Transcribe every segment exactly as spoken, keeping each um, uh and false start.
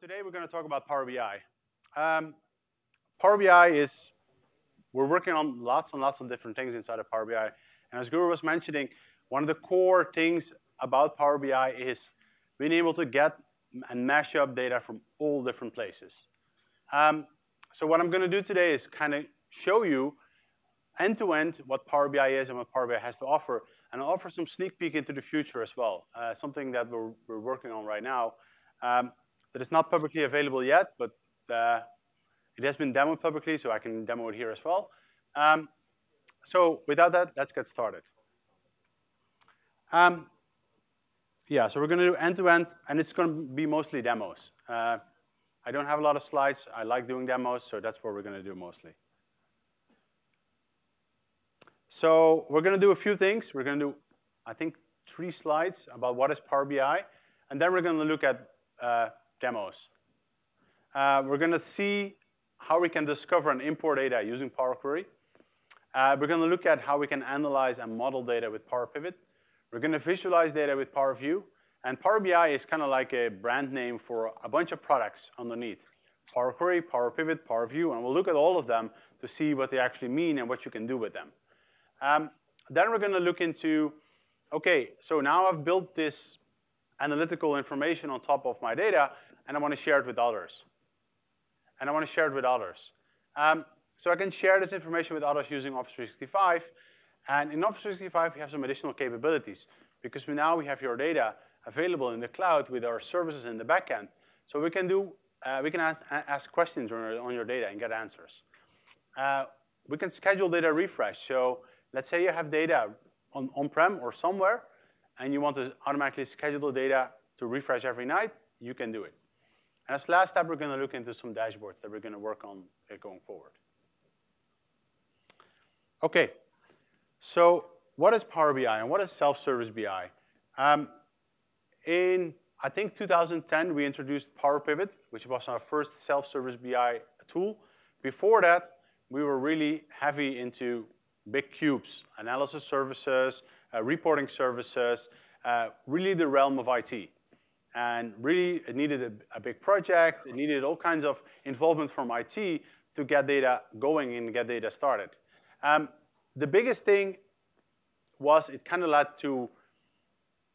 today we're going to talk about Power B I. Um, Power B I is, we're working on lots and lots of different things inside of Power B I. And as Guru was mentioning, one of the core things about Power B I is being able to get and mash up data from all different places. Um, so what I'm going to do today is kind of show you end-to-end what Power B I is and what Power B I has to offer, and I'll offer some sneak peek into the future as well, uh, something that we're, we're working on right now um, that is not publicly available yet, but uh, it has been demoed publicly, so I can demo it here as well. Um, so without that, let's get started. Um, yeah, so we're going to do end-to-end, and it's going to be mostly demos. Uh, I don't have a lot of slides. I like doing demos, so that's what we're going to do mostly. So we're going to do a few things. We're going to do, I think, three slides about what is Power B I, and then we're going to look at uh, demos. Uh, we're going to see how we can discover and import data using Power Query. Uh, we're going to look at how we can analyze and model data with Power Pivot. We're going to visualize data with Power View. And Power B I is kind of like a brand name for a bunch of products underneath. Power Query, Power Pivot, Power View, and we'll look at all of them to see what they actually mean and what you can do with them. Um, then we're going to look into, okay, so now I've built this analytical information on top of my data, and I want to share it with others. And I want to share it with others. Um, so I can share this information with others using Office three sixty-five. And in Office three sixty-five, we have some additional capabilities, because we now we have your data available in the cloud with our services in the backend. So we can do, uh, we can ask, ask questions on your, on your data and get answers. Uh, we can schedule data refresh. So let's say you have data on, on-prem or somewhere, and you want to automatically schedule the data to refresh every night, you can do it. And as last step, we're going to look into some dashboards that we're going to work on going forward. Okay, so what is Power B I and what is self-service B I? Um, in, I think, two thousand ten, we introduced Power Pivot, which was our first self-service B I tool. Before that, we were really heavy into big cubes, analysis services, uh, reporting services, uh, really the realm of I T. And really, it needed a, a big project. It needed all kinds of involvement from I T to get data going and get data started. Um, the biggest thing was it kind of led to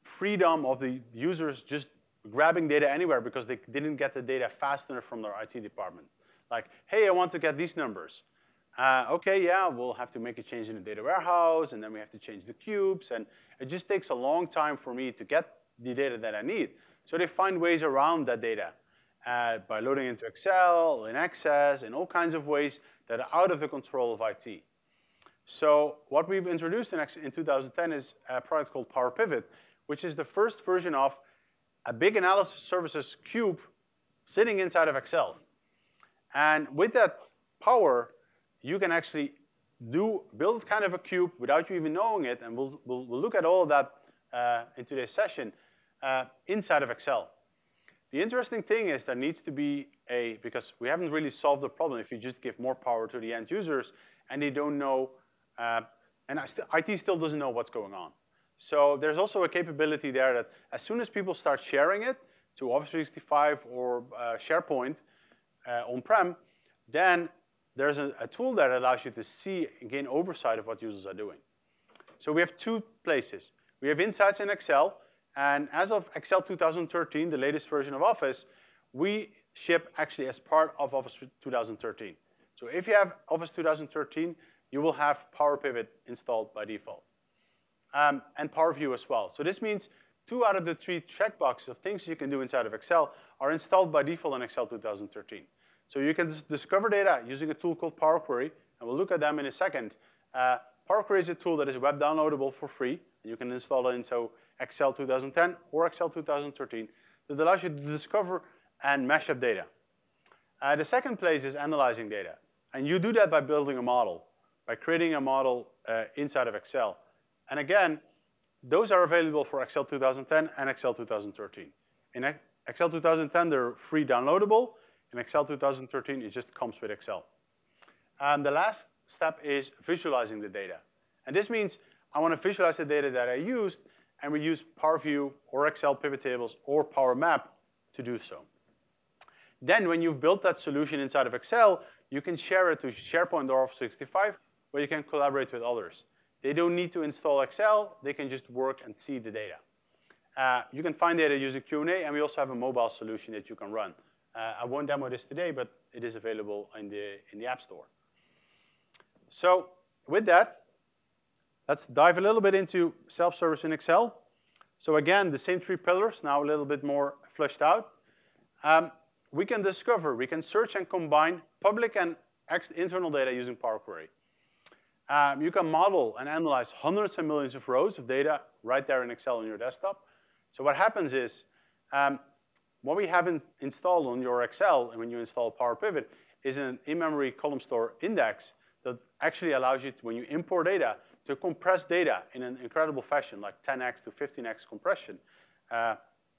freedom of the users just grabbing data anywhere because they didn't get the data fast enough from their I T department. Like, hey, I want to get these numbers. Uh, okay, yeah, we'll have to make a change in the data warehouse, and then we have to change the cubes, and it just takes a long time for me to get the data that I need. So they find ways around that data uh, by loading into Excel, in Access, in all kinds of ways that are out of the control of I T. So what we've introduced in, in two thousand ten is a product called Power Pivot, which is the first version of a big analysis services cube sitting inside of Excel. And with that power, you can actually do, build kind of a cube without you even knowing it, and we'll, we'll, we'll look at all of that uh, in today's session uh, inside of Excel. The interesting thing is there needs to be a, because we haven't really solved the problem if you just give more power to the end users and they don't know, uh, and I st- I T still doesn't know what's going on. So there's also a capability there that as soon as people start sharing it to Office three sixty-five or uh, SharePoint uh, on-prem, then there's a, a tool that allows you to see and gain oversight of what users are doing. So we have two places. We have insights in Excel, and as of Excel two thousand thirteen, the latest version of Office, we ship actually as part of Office two thousand thirteen. So if you have Office two thousand thirteen, you will have Power Pivot installed by default, um, and Power View as well. So this means two out of the three checkboxes of things you can do inside of Excel are installed by default in Excel two thousand thirteen. So you can discover data using a tool called Power Query, and we'll look at them in a second. Uh, Power Query is a tool that is web downloadable for free, and you can install it into Excel two thousand ten or Excel two thousand thirteen that allows you to discover and mash up data. Uh, the second place is analyzing data, and you do that by building a model, by creating a model uh, inside of Excel. And again, those are available for Excel two thousand ten and Excel two thousand thirteen. In Excel two thousand ten, they're free downloadable. In Excel two thousand thirteen, it just comes with Excel. And the last step is visualizing the data. And this means I want to visualize the data that I used, and we use Power View or Excel pivot tables or Power Map to do so. Then when you've built that solution inside of Excel, you can share it to SharePoint or Office three sixty-five, where you can collaborate with others. They don't need to install Excel. They can just work and see the data. Uh, you can find data using Q and A, and we also have a mobile solution that you can run. Uh, I won't demo this today, but it is available in the, in the App Store. So with that, let's dive a little bit into self-service in Excel. So again, the same three pillars, now a little bit more fleshed out. Um, we can discover, we can search and combine public and internal data using Power Query. Um, you can model and analyze hundreds and millions of rows of data right there in Excel on your desktop. So what happens is, um, what we have in, installed on your Excel, and when you install Power Pivot, is an in-memory column store index that actually allows you, to, when you import data, to compress data in an incredible fashion, like ten X to fifteen X compression, uh,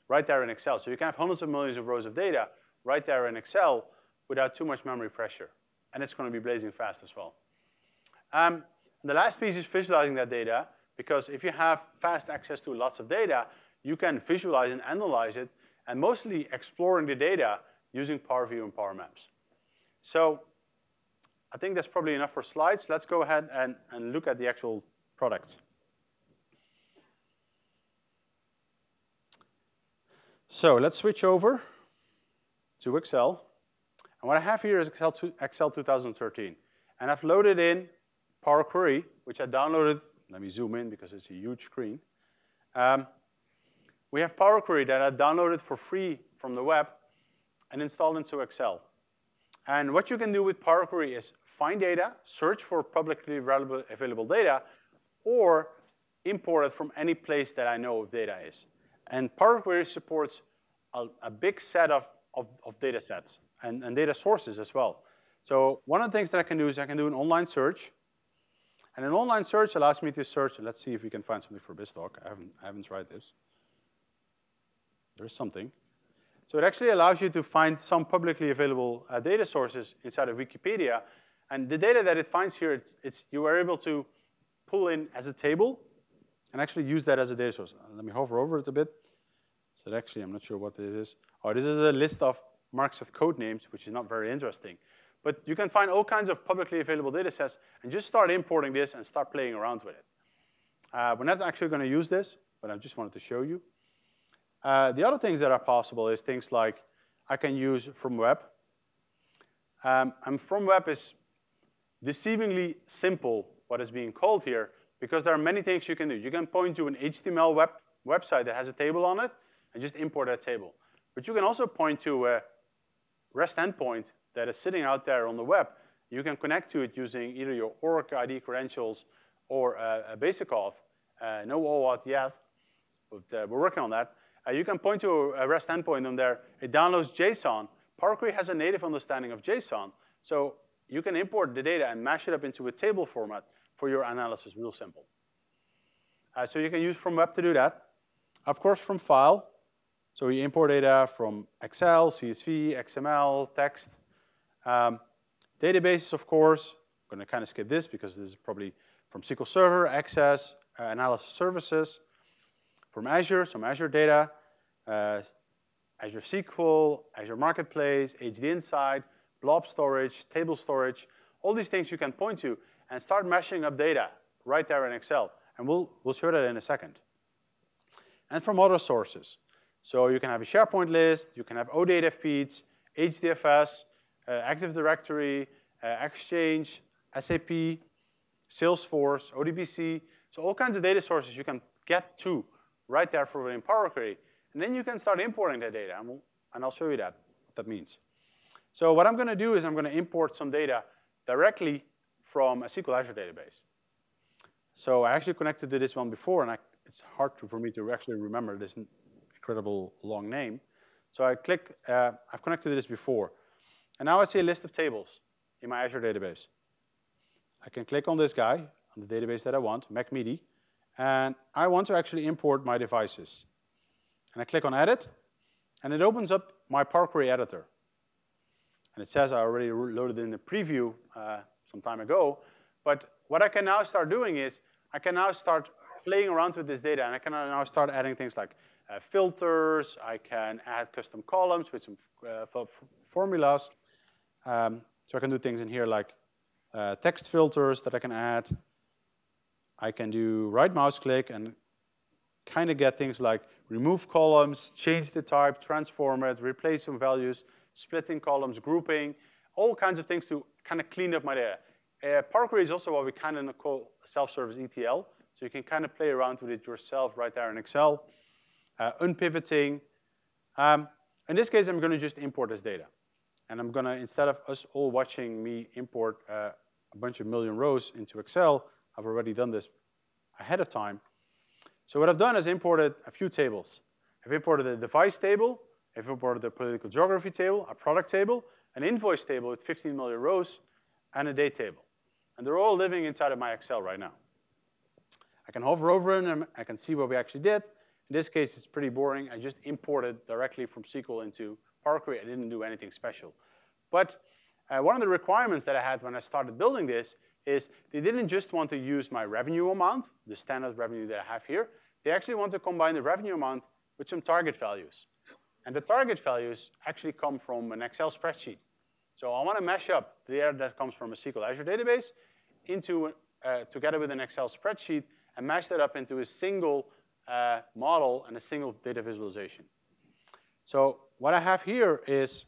right there in Excel. So you can have hundreds of millions of rows of data right there in Excel without too much memory pressure. And it's going to be blazing fast as well. Um, the last piece is visualizing that data, because if you have fast access to lots of data, you can visualize and analyze it, and mostly exploring the data using Power View and Power Maps. So I think that's probably enough for slides. Let's go ahead and, and look at the actual products. So let's switch over to Excel. And what I have here is Excel two, Excel twenty thirteen. And I've loaded in Power Query, which I downloaded. Let me zoom in because it's a huge screen. Um, we have Power Query that I downloaded for free from the web and installed into Excel. And what you can do with Power Query is find data, search for publicly available data, or import it from any place that I know data is. And Power Query supports a, a big set of, of, of data sets and, and data sources as well. So one of the things that I can do is I can do an online search. And an online search allows me to search. Let's see if we can find something for BizTalk. I haven't, I haven't tried this. There is something. So it actually allows you to find some publicly available uh, data sources inside of Wikipedia. And the data that it finds here, it's, it's, you are able to pull in as a table and actually use that as a data source. Let me hover over it a bit. So actually, I'm not sure what this is. Oh, this is a list of Microsoft code names, which is not very interesting. But you can find all kinds of publicly available data sets and just start importing this and start playing around with it. Uh, we're not actually going to use this, but I just wanted to show you. Uh, the other things that are possible is things like I can use from web. Um, and from web is deceivingly simple, what is being called here, because there are many things you can do. You can point to an H T M L web website that has a table on it and just import that table. But you can also point to a REST endpoint that is sitting out there on the web. You can connect to it using either your Oracle I D credentials or a, a basic auth. Uh, no OAuth yet, but uh, we're working on that. Uh, you can point to a REST endpoint on there. It downloads JSON. Power Query has a native understanding of JSON. So you can import the data and mash it up into a table format for your analysis, real simple. Uh, so you can use from web to do that. Of course, from file. So you import data from Excel, C S V, X M L, text. Um, databases, of course. I'm going to kind of skip this because this is probably from S Q L Server, Access, uh, Analysis Services. From Azure, some Azure data, uh, Azure S Q L, Azure Marketplace, HDInsight, blob storage, table storage, all these things you can point to and start mashing up data right there in Excel. And we'll, we'll show that in a second. And from other sources. So you can have a SharePoint list, you can have OData feeds, H D F S, uh, Active Directory, uh, Exchange, S A P, Salesforce, O D B C. So all kinds of data sources you can get to right there for in Power Query. And then you can start importing that data, and, we'll, and I'll show you that, what that means. So what I'm going to do is I'm going to import some data directly from a S Q L Azure database. So I actually connected to this one before, and I, it's hard to, for me to actually remember this incredible long name. So I click, uh, I've connected to this before. And now I see a list of tables in my Azure database. I can click on this guy, on the database that I want, MacMidi. And I want to actually import my devices. And I click on Edit, and it opens up my Power Query editor. And it says I already loaded in the preview uh, some time ago. But what I can now start doing is I can now start playing around with this data, and I can now start adding things like uh, filters. I can add custom columns with some uh, formulas. Um, so I can do things in here like uh, text filters that I can add. I can do right mouse click and kind of get things like remove columns, change the type, transform it, replace some values, splitting columns, grouping, all kinds of things to kind of clean up my data. Uh, Power Query is also what we kind of call self-service E T L. So you can kind of play around with it yourself right there in Excel. Uh, unpivoting. Um, in this case, I'm going to just import this data. And I'm going to, instead of us all watching me import uh, a bunch of million rows into Excel, I've already done this ahead of time. So what I've done is imported a few tables. I've imported a device table. I've imported a political geography table, a product table, an invoice table with fifteen million rows, and a date table. And they're all living inside of my Excel right now. I can hover over them. I can see what we actually did. In this case, it's pretty boring. I just imported directly from S Q L into Power Query. I didn't do anything special. But uh, one of the requirements that I had when I started building this is they didn't just want to use my revenue amount, the standard revenue that I have here. They actually want to combine the revenue amount with some target values. And the target values actually come from an Excel spreadsheet. So I want to mash up the data that comes from a S Q L Azure database into, uh, together with an Excel spreadsheet and mash that up into a single uh, model and a single data visualization. So what I have here is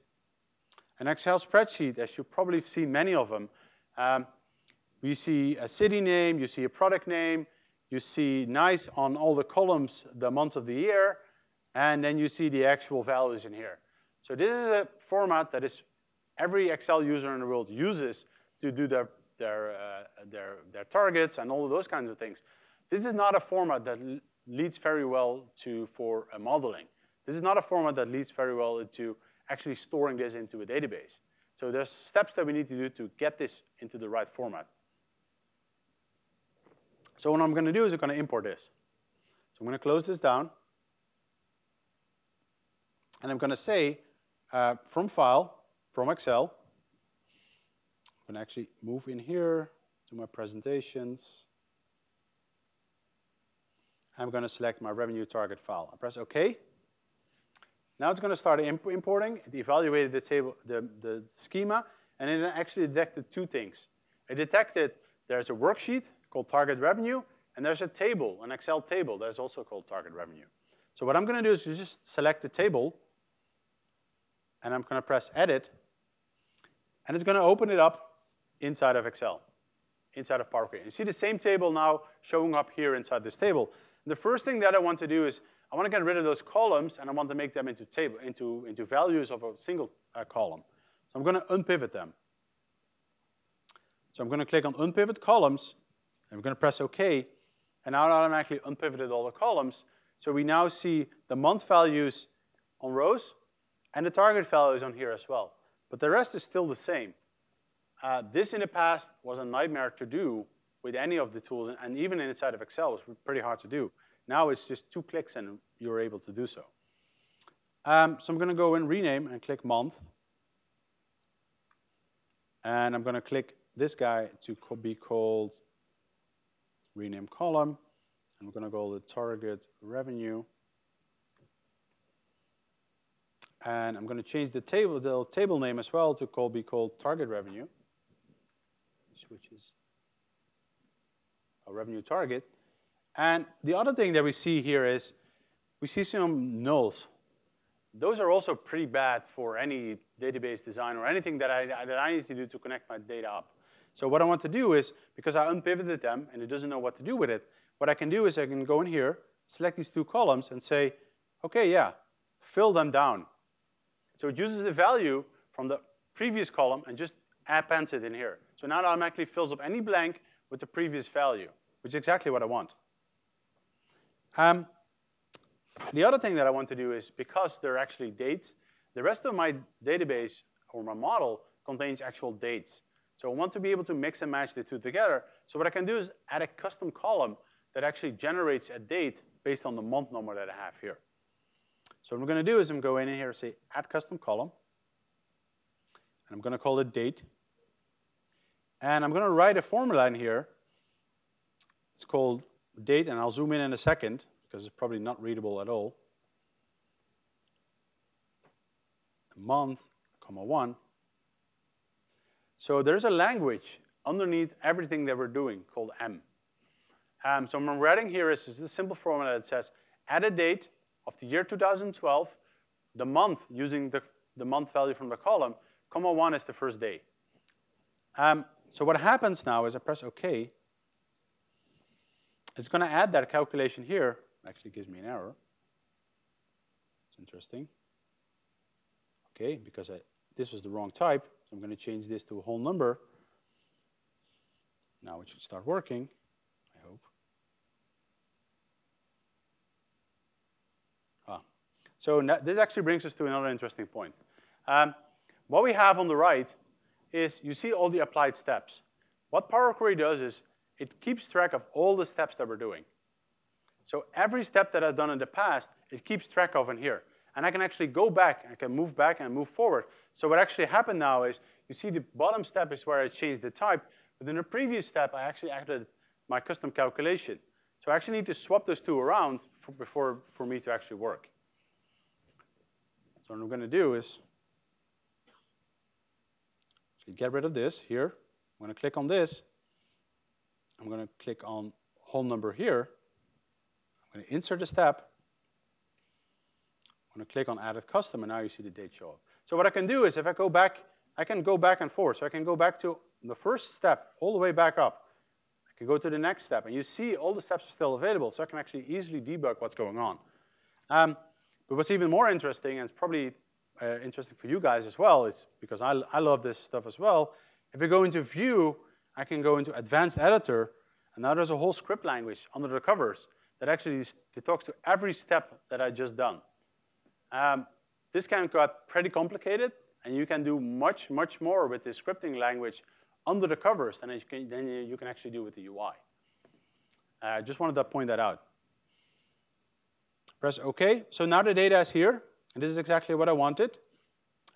an Excel spreadsheet, as you've probably seen many of them. Um, you see a city name, you see a product name, you see nice on all the columns the months of the year, and then you see the actual values in here. So this is a format that is every Excel user in the world uses to do their, their, uh, their, their targets and all of those kinds of things. This is not a format that leads very well to for uh, modeling. This is not a format that leads very well into actually storing this into a database. So there's steps that we need to do to get this into the right format. So what I'm going to do is I'm going to import this. So I'm going to close this down. And I'm going to say uh, from file, from Excel, I'm going to actually move in here to my presentations. I'm going to select my revenue target file. I press OK. Now it's going to start imp importing. It evaluated the, table, the, the schema, and it actually detected two things. It detected there's a worksheet called target revenue, and there's a table, an Excel table that's also called target revenue. So what I'm going to do is just select the table, and I'm going to press edit, and it's going to open it up inside of Excel, inside of Power Query. You see the same table now showing up here inside this table. The first thing that I want to do is I want to get rid of those columns, and I want to make them into table, into, into values of a single uh, column. So I'm going to unpivot them. So I'm going to click on unpivot columns. I'm going to press OK, and now it automatically unpivoted all the columns. So we now see the month values on rows and the target values on here as well. But the rest is still the same. Uh, this in the past was a nightmare to do with any of the tools, and even inside of Excel, it was pretty hard to do. Now it's just two clicks and you're able to do so. Um, so I'm going to go in rename and click month. And I'm going to click this guy to be called rename column. I'm going to go to target revenue. And I'm going to change the table, the table name as well to call, be called target revenue, which is a revenue target. And the other thing that we see here is we see some nulls. Those are also pretty bad for any database design or anything that I, that I need to do to connect my data up. So what I want to do is, because I unpivoted them and it doesn't know what to do with it, what I can do is I can go in here, select these two columns, and say, OK, yeah, fill them down. So it uses the value from the previous column and just appends it in here. So now it automatically fills up any blank with the previous value, which is exactly what I want. Um, the other thing that I want to do is, because they're actually dates, the rest of my database or my model contains actual dates. So I want to be able to mix and match the two together. So what I can do is add a custom column that actually generates a date based on the month number that I have here. So what I'm going to do is I'm going in here and say add custom column. And I'm going to call it date. And I'm going to write a formula in here. It's called date, and I'll zoom in in a second because it's probably not readable at all. month, comma one. So there's a language underneath everything that we're doing called M. Um, so what I'm writing here is, is this simple formula that says, add a date of the year two thousand twelve, the month using the, the month value from the column, comma one is the first day. Um, so what happens now is I press OK. It's gonna add that calculation here. Actually gives me an error. It's interesting. Okay, because I, this was the wrong type. So I'm gonna change this to a whole number. Now it should start working, I hope. Ah. So this actually brings us to another interesting point. Um, what we have on the right is you see all the applied steps. What Power Query does is it keeps track of all the steps that we're doing. So every step that I've done in the past, it keeps track of in here. And I can actually go back, I can move back and move forward. So what actually happened now is, you see the bottom step is where I changed the type, but in the previous step, I actually added my custom calculation. So I actually need to swap those two around for, before, for me to actually work. So what I'm gonna do is, actually get rid of this here. I'm gonna click on this. I'm gonna click on whole number here. I'm gonna insert a step. I'm gonna click on added custom, and now you see the date show up. So what I can do is if I go back, I can go back and forth. So I can go back to the first step all the way back up. I can go to the next step, and you see all the steps are still available, so I can actually easily debug what's going on. Um, but what's even more interesting, and it's probably uh, interesting for you guys as well, is because I, I love this stuff as well, if we go into View, I can go into Advanced Editor, and now there's a whole script language under the covers that actually it talks to every step that I just done. Um, this can get pretty complicated, and you can do much, much more with this scripting language under the covers than you can, than you can actually do with the U I. I uh, just wanted to point that out. Press OK. So now the data is here, and this is exactly what I wanted.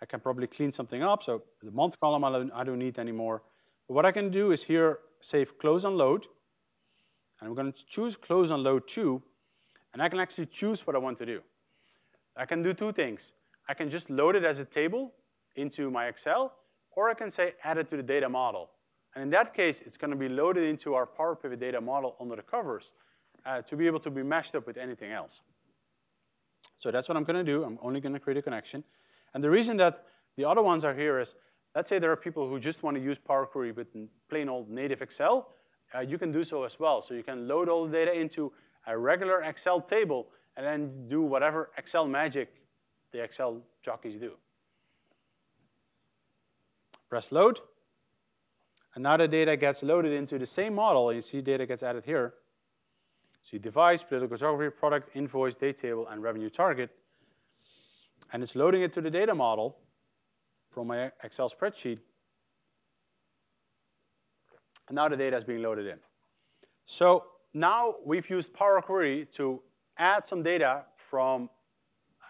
I can probably clean something up, so the month column I don't, I don't need anymore. But what I can do is here, save close and load. And I'm gonna choose close and load two, and I can actually choose what I want to do. I can do two things. I can just load it as a table into my Excel, or I can say add it to the data model. And in that case, it's gonna be loaded into our Power Pivot data model under the covers uh, to be able to be mashed up with anything else. So that's what I'm gonna do. I'm only gonna create a connection. And the reason that the other ones are here is, let's say there are people who just want to use Power Query with plain old native Excel. Uh, you can do so as well. So you can load all the data into a regular Excel table and then do whatever Excel magic the Excel jockeys do. Press load. And now the data gets loaded into the same model. You see data gets added here. See device, political geography, product, invoice, date table, and revenue target. And it's loading it to the data model from my Excel spreadsheet. And now the data is being loaded in. So now we've used Power Query to add some data from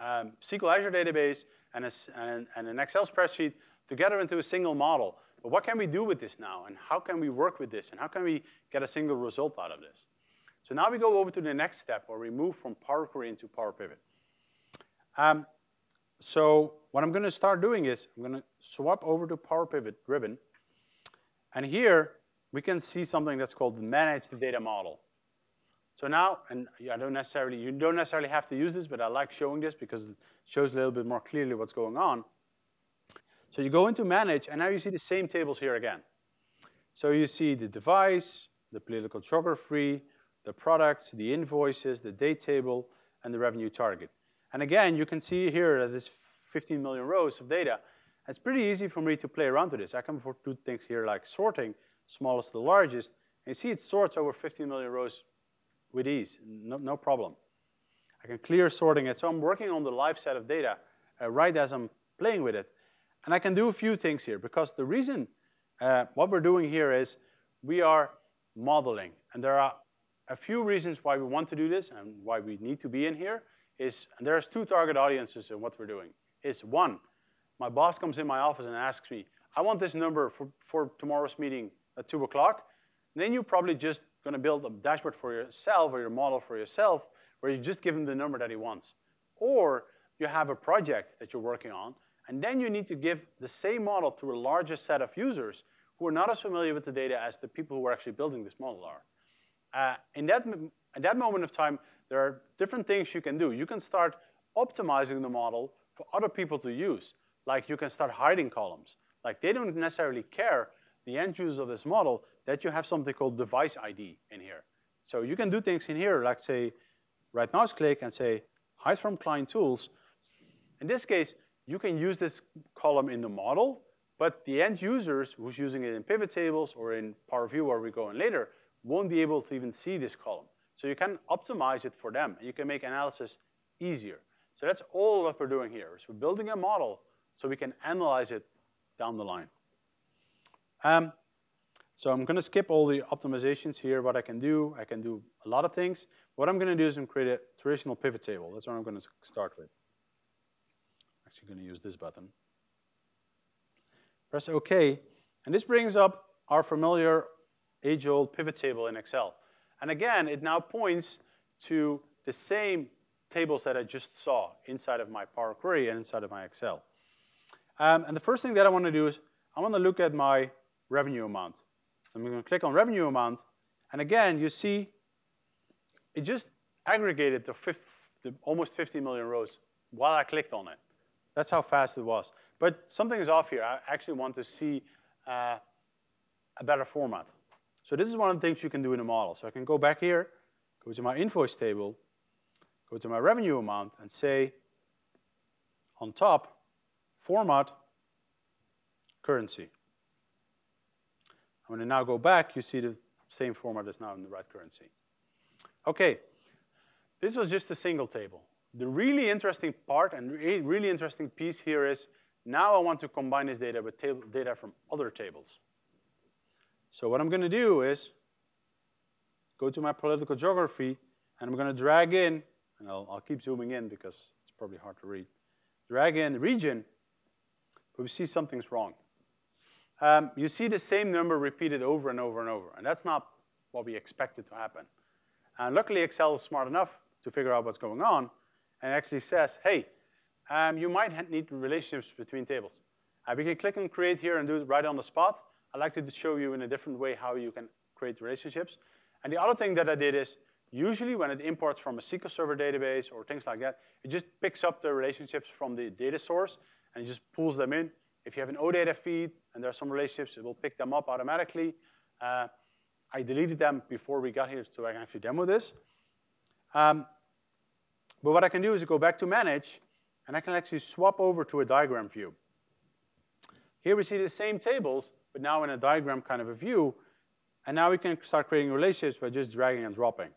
um, S Q L Azure database and, a, and, and an Excel spreadsheet together into a single model. But what can we do with this now? And how can we work with this? And how can we get a single result out of this? So now we go over to the next step where we move from Power Query into Power Pivot. Um, So what I'm gonna start doing is, I'm gonna swap over to Power Pivot ribbon. And here, we can see something that's called Manage the Data Model. So now, and I don't necessarily, you don't necessarily have to use this, but I like showing this because it shows a little bit more clearly what's going on. So you go into Manage, and now you see the same tables here again. So you see the device, the political geography, the products, the invoices, the date table, and the revenue target. And again, you can see here that there's fifteen million rows of data. It's pretty easy for me to play around with this. I can do things here like sorting, smallest to largest. And you see it sorts over fifteen million rows with ease, no, no problem. I can clear sorting it. So I'm working on the live set of data uh, right as I'm playing with it. And I can do a few things here because the reason uh, what we're doing here is we are modeling. And there are a few reasons why we want to do this and why we need to be in here. Is, and there's two target audiences in what we're doing. Is one, my boss comes in my office and asks me, I want this number for, for tomorrow's meeting at two o'clock. Then you're probably just gonna build a dashboard for yourself or your model for yourself where you just give him the number that he wants. Or you have a project that you're working on And then you need to give the same model to a larger set of users who are not as familiar with the data as the people who are actually building this model are. Uh, in that, at that moment of time, there are different things you can do. You can start optimizing the model for other people to use. Like you can start hiding columns. Like they don't necessarily care, the end users of this model, that you have something called device I D in here. So you can do things in here, like say, right mouse click and say, hide from client tools. In this case, you can use this column in the model, but the end users who's using it in pivot tables or in Power View where we go in later won't be able to even see this column. So you can optimize it for them, and you can make analysis easier. So that's all that we're doing here, is we're building a model so we can analyze it down the line. Um, so I'm gonna skip all the optimizations here, what I can do. I can do a lot of things. What I'm gonna do is I'm create a traditional pivot table. That's what I'm gonna start with. Actually gonna use this button. Press OK, and this brings up our familiar age-old pivot table in Excel. And again, it now points to the same tables that I just saw inside of my Power Query and inside of my Excel. Um, and the first thing that I want to do is I want to look at my revenue amount. I'm going to click on revenue amount, and again, you see it just aggregated the, fifth, the almost fifty million rows while I clicked on it. That's how fast it was. But something is off here. I actually want to see uh, a better format. So this is one of the things you can do in a model. So I can go back here, go to my invoice table, go to my revenue amount, and say on top, format, currency. I'm gonna now go back, you see the same format is now in the right currency. Okay, this was just a single table. The really interesting part and really interesting piece here is now I want to combine this data with table, data from other tables. So what I'm gonna do is go to my political geography and I'm gonna drag in, and I'll, I'll keep zooming in because it's probably hard to read. Drag in the region, but we see something's wrong. Um, you see the same number repeated over and over and over, and that's not what we expected to happen. And luckily Excel is smart enough to figure out what's going on and actually says, hey, um, you might need relationships between tables. Uh, we can click on create here and do it right on the spot. I like to show you in a different way how you can create relationships. And the other thing that I did is, usually when it imports from a S Q L Server database or things like that, it just picks up the relationships from the data source and it just pulls them in. If you have an OData feed and there are some relationships, it will pick them up automatically. Uh, I deleted them before we got here so I can actually demo this. Um, but what I can do is go back to manage and I can actually swap over to a diagram view. Here we see the same tables, but now in a diagram kind of a view, and now we can start creating relationships by just dragging and dropping.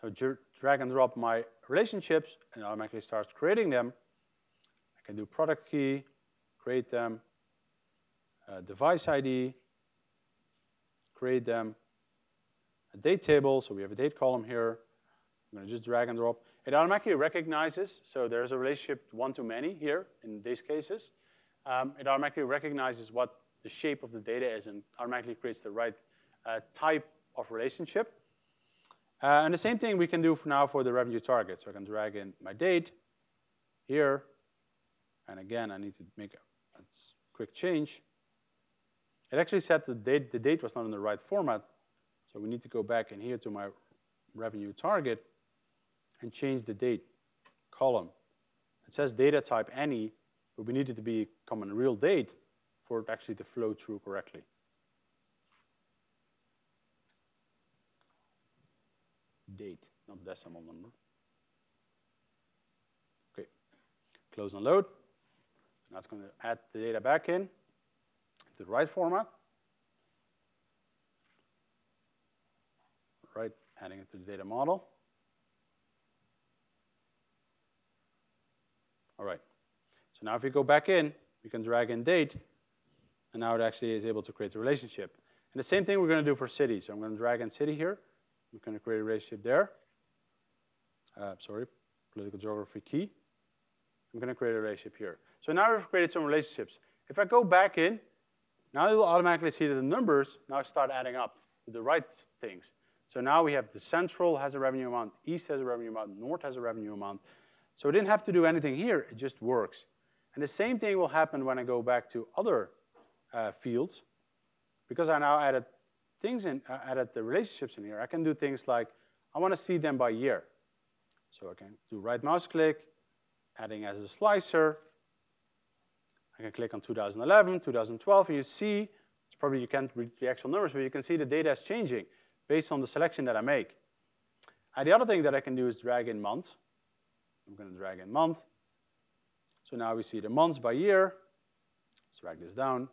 So drag and drop my relationships, and it automatically starts creating them. I can do product key, create them, uh, device I D, create them, a date table, so we have a date column here. I'm gonna just drag and drop. It automatically recognizes, so there's a relationship one to many here in these cases. Um, it automatically recognizes what the shape of the data is and automatically creates the right uh, type of relationship. Uh, and the same thing we can do for now for the revenue target. So I can drag in my date here. And again, I need to make a, a quick change. It actually said the date, the date was not in the right format. So we need to go back in here to my revenue target and change the date column. It says data type any, but we need it to be common real date for it actually to flow through correctly. Date, not decimal number. Okay, close and load. Now it's going to add the data back in to the right format. Right, adding it to the data model. All right, so now if we go back in, we can drag in date, and now it actually is able to create a relationship. And the same thing we're going to do for city. So I'm going to drag in city here. We're going to create a relationship there. Uh, sorry, political geography key. I'm going to create a relationship here. So now we've created some relationships. If I go back in, now you'll automatically see that the numbers now start adding up to the right things. So now we have the central has a revenue amount, east has a revenue amount, north has a revenue amount. So we didn't have to do anything here, it just works. And the same thing will happen when I go back to other uh, fields, because I now added things in, uh, added the relationships in here. I can do things like, I want to see them by year. So I can do right mouse click, adding as a slicer. I can click on two thousand eleven, two thousand twelve, and you see, it's probably you can't read the actual numbers, but you can see the data is changing based on the selection that I make. And the other thing that I can do is drag in months. I'm going to drag in month. So now we see the months by year. Let's drag this down.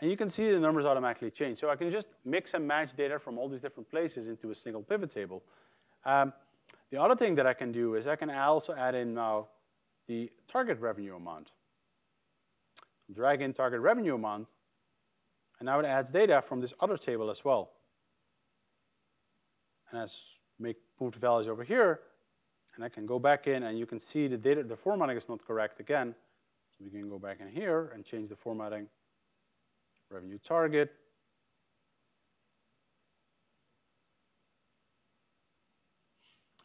And you can see the numbers automatically change. So I can just mix and match data from all these different places into a single pivot table. Um, the other thing that I can do is I can also add in now the target revenue amount. Drag in target revenue amount, and now it adds data from this other table as well. And I make move the values over here, and I can go back in, and you can see the data, the formatting is not correct again. So we can go back in here and change the formatting. Revenue target.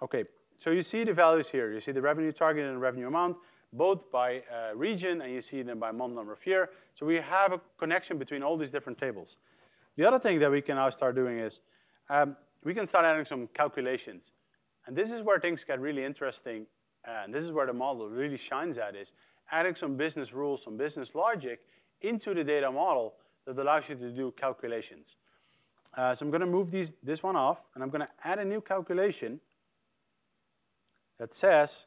Okay, so you see the values here. You see the revenue target and the revenue amount, both by uh, region, and you see them by month, number of year. So we have a connection between all these different tables. The other thing that we can now start doing is um, we can start adding some calculations. And this is where things get really interesting, and this is where the model really shines at, is adding some business rules, some business logic into the data model that allows you to do calculations. Uh, so I'm gonna move these, this one off, and I'm gonna add a new calculation that says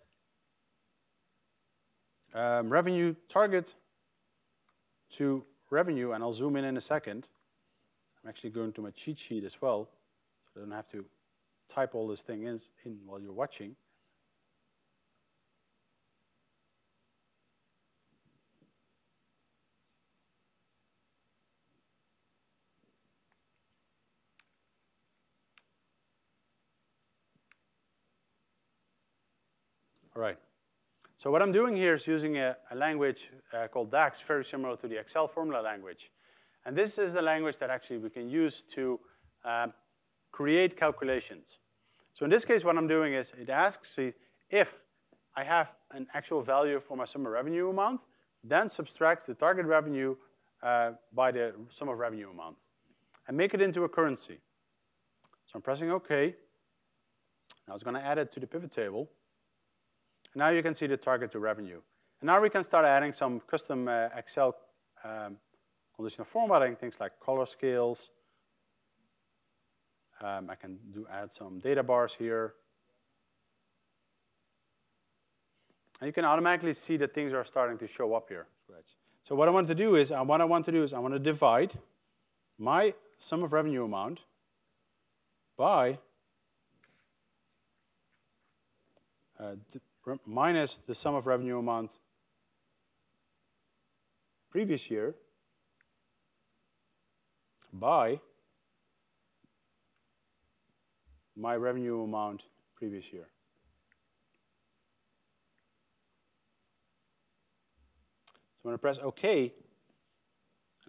um, revenue target to revenue, and I'll zoom in in a second. I'm actually going to my cheat sheet as well, so I don't have to type all this thing in, in while you're watching. All right, so what I'm doing here is using a, a language uh, called DAX, very similar to the Excel formula language. And this is the language that actually we can use to um, create calculations. So in this case, what I'm doing is it asks, see, if I have an actual value for my sum of revenue amount, then subtract the target revenue uh, by the sum of revenue amount and make it into a currency. So I'm pressing OK. Now it's gonna add it to the pivot table. Now you can see the target to revenue. And now we can start adding some custom uh, Excel um, conditional formatting, things like color scales. Um, I can do add some data bars here. And you can automatically see that things are starting to show up here. So what I want to do is, uh, what I want to do is I want to divide my sum of revenue amount by uh, minus the sum of revenue amount previous year by my revenue amount previous year. So when I press OK, I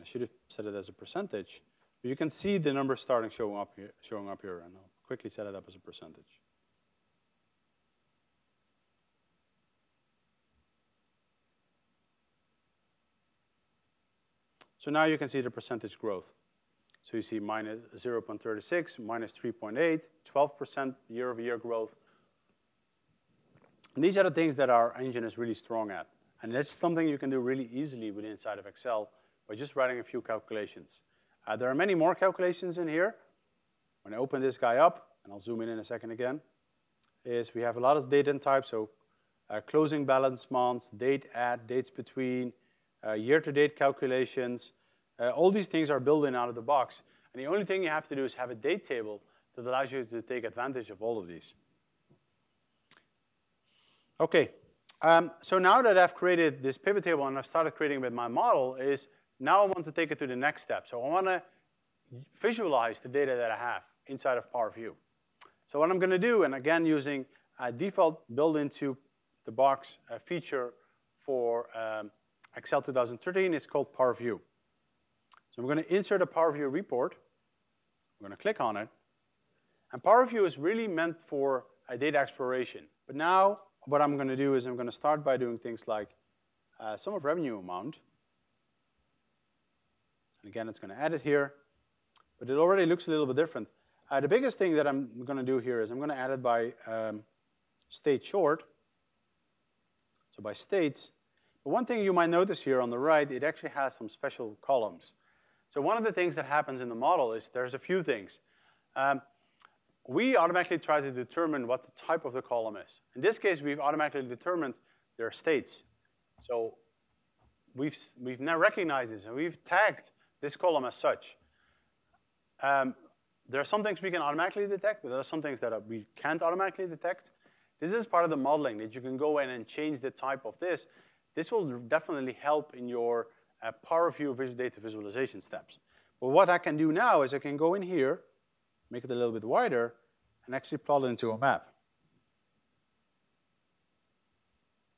should have set it as a percentage, but you can see the numbers starting showing up here, showing up here, and I'll quickly set it up as a percentage. So now you can see the percentage growth. So you see minus zero point three six, minus three point eight, twelve percent year-over-year growth. And these are the things that our engine is really strong at. And that's something you can do really easily with inside of Excel by just writing a few calculations. Uh, there are many more calculations in here. When I open this guy up, and I'll zoom in in a second again, is we have a lot of date and type, so uh, closing balance months, date at, dates between, Uh, year-to-date calculations, uh, all these things are built in out of the box. And the only thing you have to do is have a date table that allows you to take advantage of all of these. Okay, um, so now that I've created this pivot table and I've started creating with my model, is now I want to take it to the next step. So I want to visualize the data that I have inside of Power View. So what I'm going to do, and again using a default built-into-the-box uh, feature for um, Excel two thousand thirteen, it's called Power View. So I'm going to insert a Power View report. I'm going to click on it. And Power View is really meant for a data exploration. But now what I'm going to do is I'm going to start by doing things like uh, sum of revenue amount. And again, it's going to add it here. But it already looks a little bit different. Uh, the biggest thing that I'm going to do here is I'm going to add it by um, state short, so by states. But one thing you might notice here on the right, it actually has some special columns. So one of the things that happens in the model is there's a few things. Um, we automatically try to determine what the type of the column is. In this case, we've automatically determined their states. So we've, we've now recognized this, and we've tagged this column as such. Um, there are some things we can automatically detect, but there are some things that we can't automatically detect. This is part of the modeling, that you can go in and change the type of this. This will definitely help in your uh, Power View visual data visualization steps. But what I can do now is I can go in here, make it a little bit wider, and actually plot it into a map.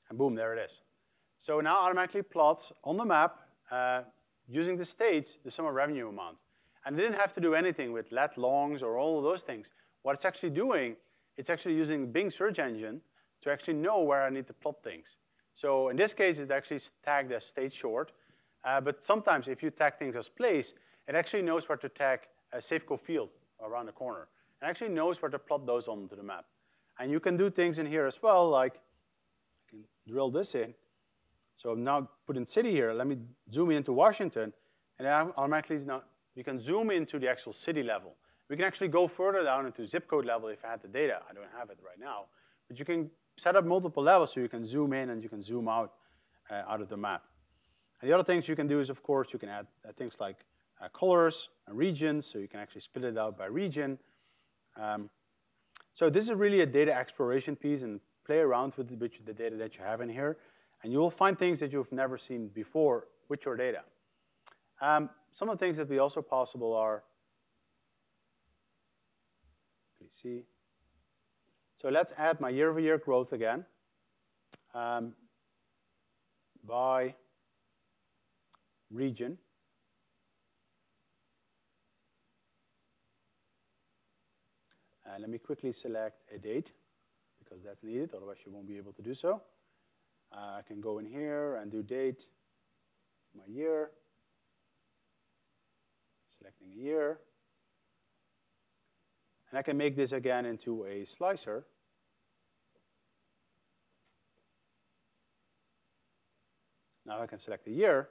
And boom, there it is. So now automatically plots on the map, uh, using the states, the sum of revenue amount. And it didn't have to do anything with lat longs or all of those things. What it's actually doing, it's actually using Bing search engine to actually know where I need to plot things. So in this case, it's actually tagged as state short. Uh, but sometimes if you tag things as place, it actually knows where to tag a Safeco field around the corner. It actually knows where to plot those onto the map. And you can do things in here as well, like I can drill this in. So I'm now putting city here. Let me zoom into Washington, and I'm automatically now. You can zoom into the actual city level. We can actually go further down into zip code level if I had the data. I don't have it right now. But you can set up multiple levels so you can zoom in and you can zoom out uh, out of the map. And the other things you can do is, of course, you can add uh, things like uh, colors and regions, so you can actually split it out by region. Um, so this is really a data exploration piece, and play around with the, with the data that you have in here. And you will find things that you've never seen before with your data. Um, some of the things that we also possible are, let's see. So let's add my year-over-year growth again um, by region. Uh, let me quickly select a date because that's needed, otherwise you won't be able to do so. Uh, I can go in here and do date, my year. Selecting a year. And I can make this again into a slicer. Now I can select a year.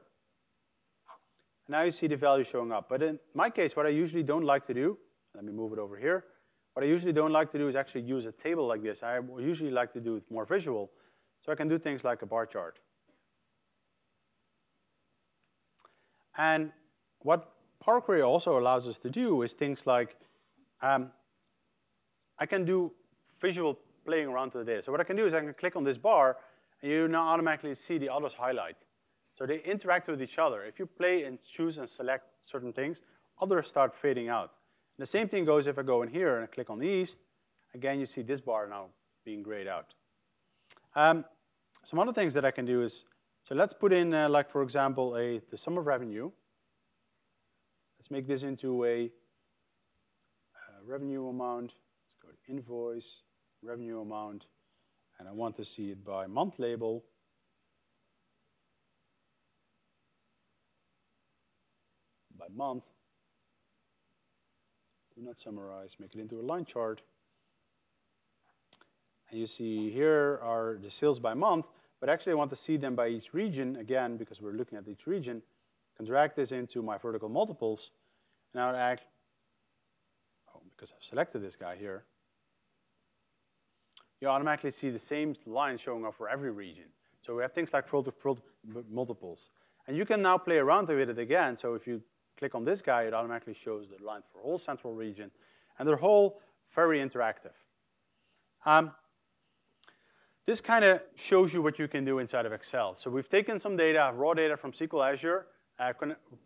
And now you see the value showing up. But in my case, what I usually don't like to do, let me move it over here. What I usually don't like to do is actually use a table like this. I usually like to do it more visual. So I can do things like a bar chart. And what Power Query also allows us to do is things like, um, I can do visual playing around with the data. So what I can do is I can click on this bar, and you now automatically see the others highlight. So they interact with each other. If you play and choose and select certain things, others start fading out. And the same thing goes if I go in here and I click on the east. Again, you see this bar now being grayed out. Um, some other things that I can do is, so let's put in, uh, like for example, a, the sum of revenue. Let's make this into a, a revenue amount. Let's go to invoice, revenue amount, and I want to see it by month label. By month. Do not summarize, make it into a line chart. And you see here are the sales by month, but actually I want to see them by each region, again, because we're looking at each region. I can drag this into my vertical multiples, and I would act, oh, because I've selected this guy here, you automatically see the same line showing up for every region. So we have things like vertical multiples. And you can now play around with it again, so if you click on this guy, it automatically shows the line for whole central region, and they're whole very interactive. Um, this kind of shows you what you can do inside of Excel. So we've taken some data, raw data from S Q L Azure, Uh,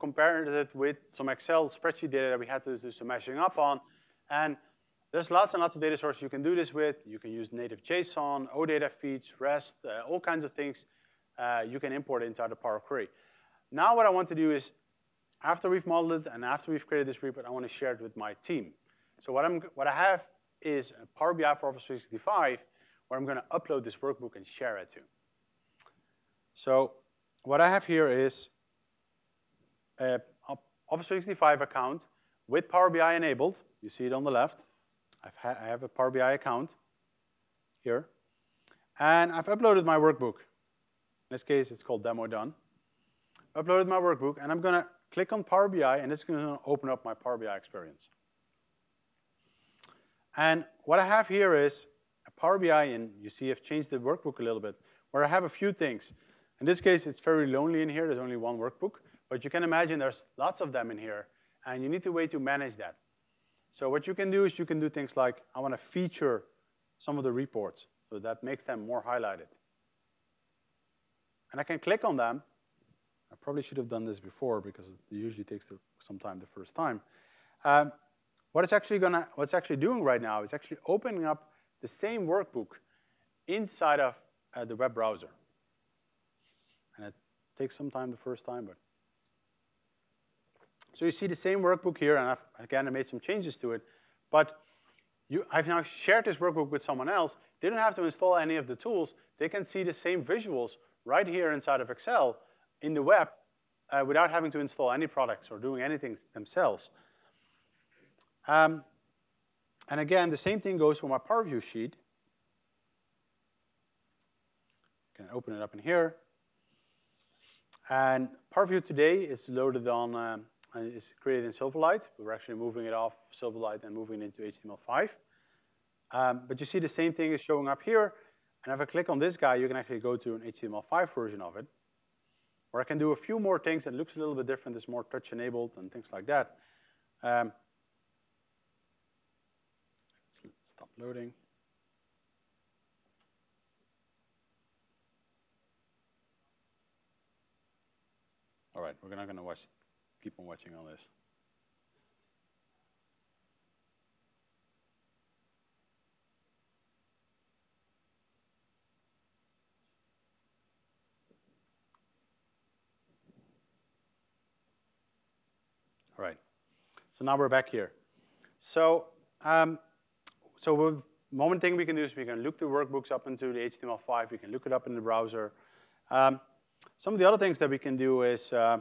compared it with some Excel spreadsheet data that we had to do some meshing up on. And there's lots and lots of data sources you can do this with. You can use native JSON, OData feeds, REST, uh, all kinds of things uh, you can import inside the Power Query. Now what I want to do is, after we've modeled it and after we've created this report, I want to share it with my team. So what, I'm, what I have is a Power B I for Office three sixty-five, where I'm going to upload this workbook and share it to. So what I have here is a Office three sixty-five account with Power B I enabled. You see it on the left. I've ha I have a Power B I account here. And I've uploaded my workbook. In this case, it's called Demo Done. Uploaded my workbook, and I'm going to click on Power B I, and it's going to open up my Power B I experience. And what I have here is a Power B I, and you see I've changed the workbook a little bit, where I have a few things. In this case, it's very lonely in here. There's only one workbook. But you can imagine there's lots of them in here, and you need a way to manage that. So what you can do is you can do things like, I want to feature some of the reports, so that makes them more highlighted. And I can click on them. I probably should have done this before, because it usually takes some time the first time. Um, what it's actually gonna, what it's actually doing right now is actually opening up the same workbook inside of uh, the web browser. And it takes some time the first time, but. So you see the same workbook here, and I've, again, I made some changes to it. But you, I've now shared this workbook with someone else. They don't have to install any of the tools. They can see the same visuals right here inside of Excel in the web uh, without having to install any products or doing anything themselves. Um, and again, the same thing goes for my Power View sheet. You can open it up in here. And Power View today is loaded on, um, it's created in Silverlight. We're actually moving it off Silverlight and moving it into H T M L five. Um, but you see the same thing is showing up here. And if I click on this guy, you can actually go to an H T M L five version of it, where I can do a few more things that looks a little bit different. It's more touch enabled and things like that. Um, stop loading. All right, we're not going to watch, keep on watching on this. All right, so now we're back here. So, um, so we'll, one thing we can do is we can look the workbooks up into the H T M L five. We can look it up in the browser. Um, Some of the other things that we can do is, uh,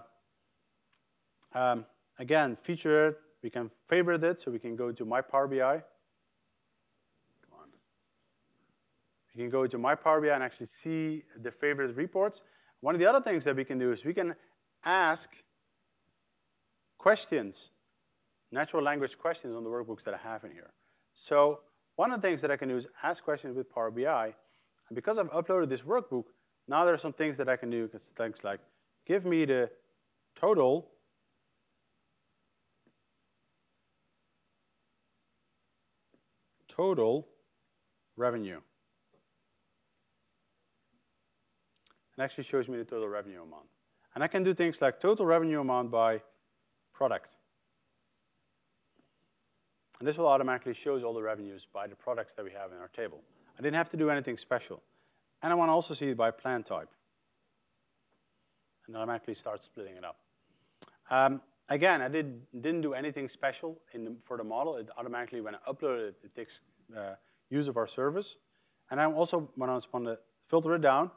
um, again, feature it. We can favorite it, so we can go to My Power B I. Come on. We can go to My Power B I and actually see the favorite reports. One of the other things that we can do is we can ask questions, natural language questions on the workbooks that I have in here. So one of the things that I can do is ask questions with Power B I. And because I've uploaded this workbook, now there are some things that I can do, things like, give me the total total revenue. It actually shows me the total revenue amount. And I can do things like total revenue amount by product. And this will automatically shows all the revenues by the products that we have in our table. I didn't have to do anything special. And I want to also see it by plan type. And automatically start splitting it up. Um, again, I did, didn't do anything special in the, for the model. It automatically, when I upload it, it takes uh, use of our service. And I'm also, when I want to filter it down,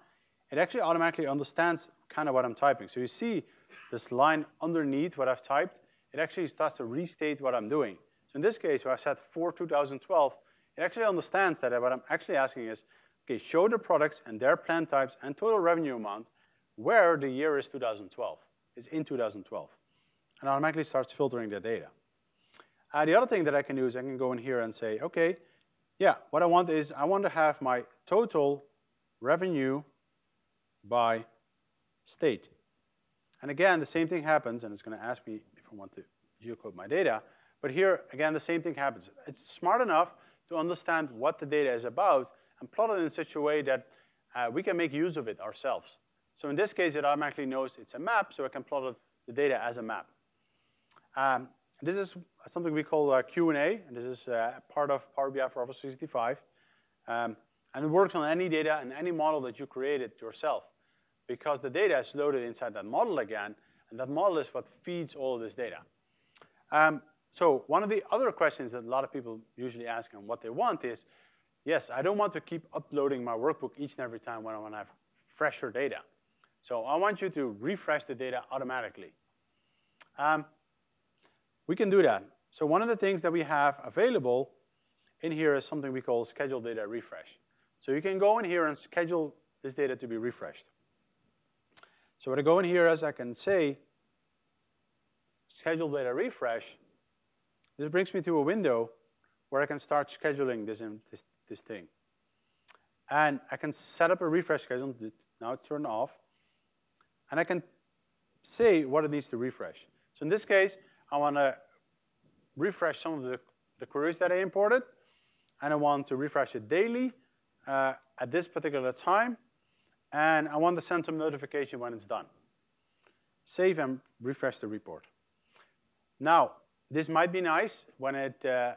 it actually automatically understands kind of what I'm typing. So you see this line underneath what I've typed. It actually starts to restate what I'm doing. So in this case, where I said for two thousand twelve, it actually understands that what I'm actually asking is, okay, show the products and their plan types and total revenue amount where the year is two thousand twelve, is in two thousand twelve. And automatically starts filtering the data. Uh, the other thing that I can do is I can go in here and say, okay, yeah, what I want is I want to have my total revenue by state. And again, the same thing happens, and it's going to ask me if I want to geocode my data. But here, again, the same thing happens. It's smart enough to understand what the data is about and plot it in such a way that uh, we can make use of it ourselves. So in this case, it automatically knows it's a map, so I can plot it, the data as a map. Um, this is something we call uh, Q and A, and this is uh, part of Power B I for Office three sixty-five. Um, and it works on any data and any model that you created yourself, because the data is loaded inside that model again, and that model is what feeds all of this data. Um, so one of the other questions that a lot of people usually ask and what they want is, yes, I don't want to keep uploading my workbook each and every time when I want to have fresher data. So I want you to refresh the data automatically. Um, we can do that. So one of the things that we have available in here is something we call schedule data refresh. So you can go in here and schedule this data to be refreshed. So what I go in here is I can say schedule data refresh. This brings me to a window where I can start scheduling this, in, this, this thing. And I can set up a refresh schedule, now turn off, and I can say what it needs to refresh. So in this case, I want to refresh some of the, the queries that I imported, and I want to refresh it daily uh, at this particular time, and I want to send some notification when it's done. Save and refresh the report. Now, this might be nice when, it, uh,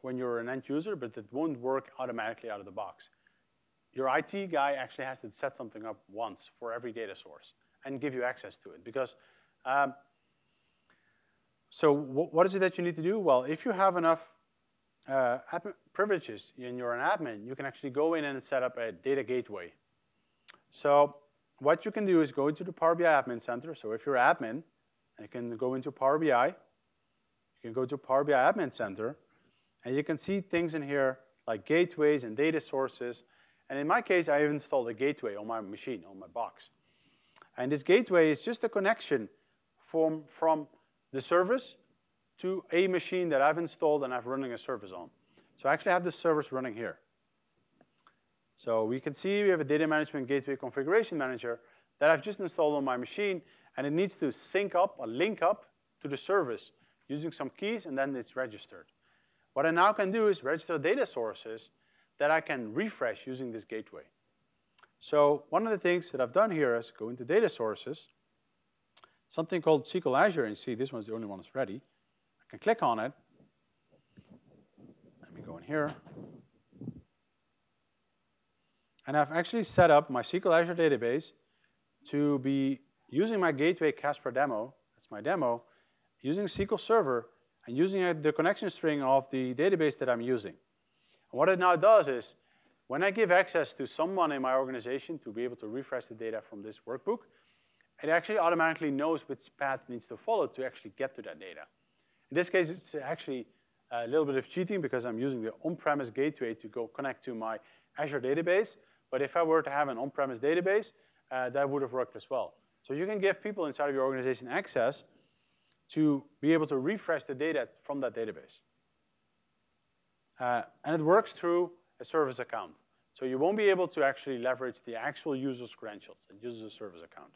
when you're an end user, but it won't work automatically out of the box. Your I T guy actually has to set something up once for every data source and give you access to it. Because, um, so w what is it that you need to do? Well, if you have enough uh, privileges and you're an admin, you can actually go in and set up a data gateway. So what you can do is go into the Power B I Admin Center. So if you're an admin, you can go into Power B I. You can go to Power B I Admin Center, and you can see things in here like gateways and data sources. And in my case, I have installed a gateway on my machine, on my box. And this gateway is just a connection from, from the service to a machine that I've installed and I've running a service on. So I actually have this service running here. So we can see we have a data management gateway configuration manager that I've just installed on my machine, and it needs to sync up or link up to the service using some keys, and then it's registered. What I now can do is register data sources that I can refresh using this gateway. So one of the things that I've done here is go into data sources, something called S Q L Azure, and you see this one's the only one that's ready. I can click on it. Let me go in here. And I've actually set up my S Q L Azure database to be using my gateway Casper demo, that's my demo, using S Q L Server and using the connection string of the database that I'm using. What it now does is, when I give access to someone in my organization to be able to refresh the data from this workbook, it actually automatically knows which path needs to follow to actually get to that data. In this case, it's actually a little bit of cheating because I'm using the on-premise gateway to go connect to my Azure database. But if I were to have an on-premise database, uh, that would have worked as well. So you can give people inside of your organization access to be able to refresh the data from that database. Uh, and it works through a service account. So you won't be able to actually leverage the actual user's credentials. It uses a service account.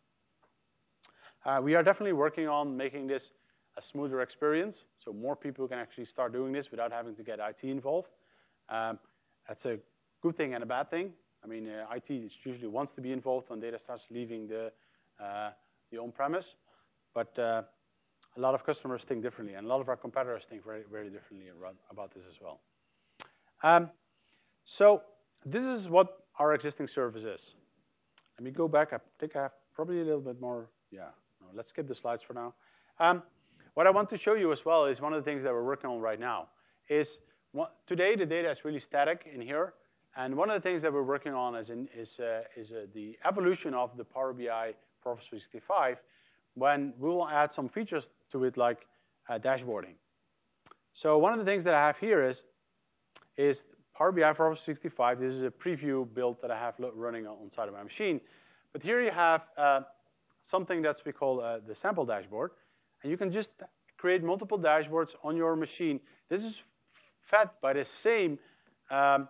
Uh, we are definitely working on making this a smoother experience, so more people can actually start doing this without having to get I T involved. Um, that's a good thing and a bad thing. I mean, uh, I T usually wants to be involved when data starts leaving the, uh, the on-premise, but uh, a lot of customers think differently, and a lot of our competitors think very, very differently about this as well. Um, so this is what our existing service is. Let me go back. I think I have probably a little bit more. Yeah, no, let's skip the slides for now. Um, what I want to show you as well is one of the things that we're working on right now is what, today the data is really static in here. And one of the things that we're working on is, in, is, uh, is uh, the evolution of the Power B I for Office three sixty-five, when we will add some features to it like uh, dashboarding. So one of the things that I have here is is Power B I for Office three sixty-five. This is a preview build that I have running on inside of my machine. But here you have uh, something that's we call uh, the sample dashboard. And you can just create multiple dashboards on your machine. This is fed by the same um,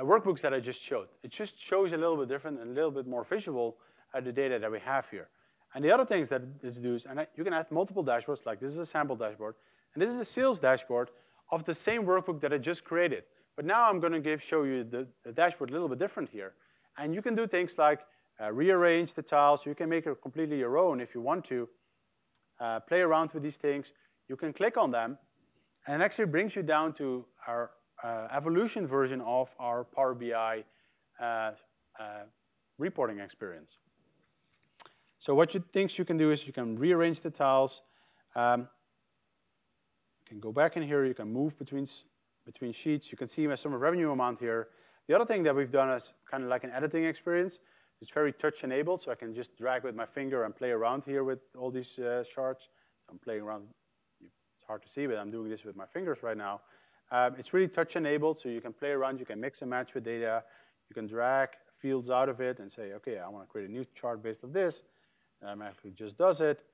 workbooks that I just showed. It just shows a little bit different and a little bit more visual uh, the data that we have here. And the other things that it's do is, and you can add multiple dashboards, like this is a sample dashboard, and this is a sales dashboard, of the same workbook that I just created. But now I'm going to give, show you the, the dashboard a little bit different here. And you can do things like uh, rearrange the tiles. You can make it completely your own if you want to. Uh, play around with these things. You can click on them. And it actually brings you down to our uh, evolution version of our Power B I uh, uh, reporting experience. So what you things you can do is you can rearrange the tiles. Um, You can go back in here, you can move between, between sheets, you can see my sum of revenue amount here. The other thing that we've done is kind of like an editing experience. It's very touch enabled, so I can just drag with my finger and play around here with all these uh, charts. So I'm playing around, it's hard to see, but I'm doing this with my fingers right now. Um, it's really touch enabled, so you can play around, you can mix and match with data, you can drag fields out of it and say, okay, I want to create a new chart based on this, and I'm actually just does it.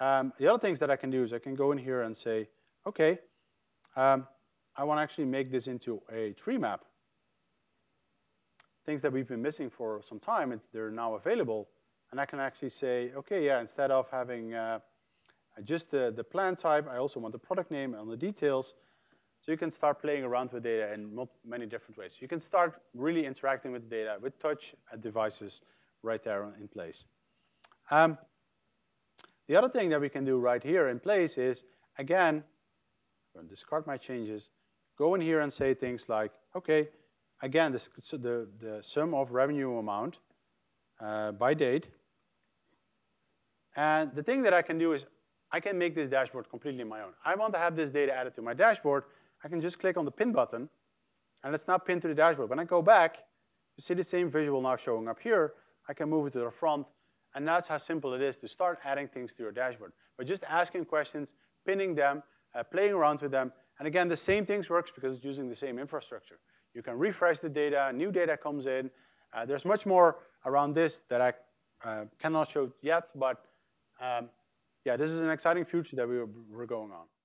Um, the other things that I can do is I can go in here and say, okay, um, I want to actually make this into a tree map. Things that we've been missing for some time, it's, they're now available. And I can actually say, okay, yeah, instead of having uh, just the, the plan type, I also want the product name and the details. So you can start playing around with data in not many different ways. You can start really interacting with data with touch devices right there in place. Um, the other thing that we can do right here in place is, again, I'm going to discard my changes, go in here and say things like, okay, again, this, so the, the sum of revenue amount uh, by date. And the thing that I can do is I can make this dashboard completely my own. I want to have this data added to my dashboard. I can just click on the pin button, and it's now pinned to the dashboard. When I go back, you see the same visual now showing up here. I can move it to the front, and that's how simple it is to start adding things to your dashboard. But just asking questions, pinning them, uh, playing around with them. And again, the same things works because it's using the same infrastructure. You can refresh the data, new data comes in. Uh, there's much more around this that I uh, cannot show yet, but um, yeah, this is an exciting future that we we're going on.